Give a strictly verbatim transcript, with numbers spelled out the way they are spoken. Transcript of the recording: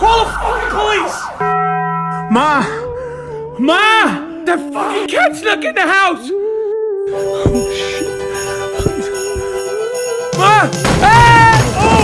Call the fucking police! Ma! Ma! That fucking cat snuck in the house! Oh shit! Ma! Ah! Oh!